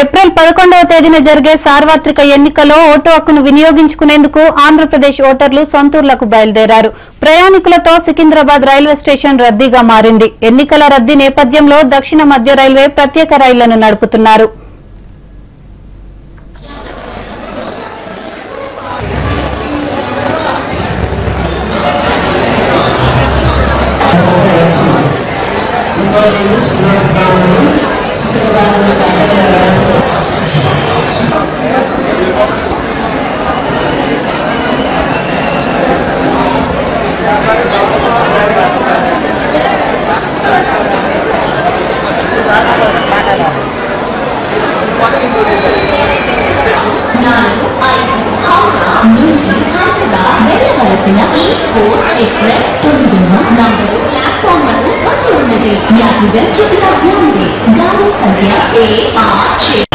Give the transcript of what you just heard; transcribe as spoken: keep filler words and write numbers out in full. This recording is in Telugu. ఏప్రిల్ పదకొండవ తేదీన జరిగే సార్వత్రిక ఎన్నికల్లో ఓటు హక్కును వినియోగించుకునేందుకు ఆంధ్రప్రదేశ్ ఓటర్లు సొంతూర్లకు బయలుదేరారు. ప్రయాణికులతో సికింద్రాబాద్ రైల్వే స్టేషన్ రద్దీగా మారింది. ఎన్నికల రద్దీ నేపథ్యంలో దక్షిణ మధ్య రైల్వే ప్రత్యేక రైళ్లను నడుపుతున్నారు. Number platform.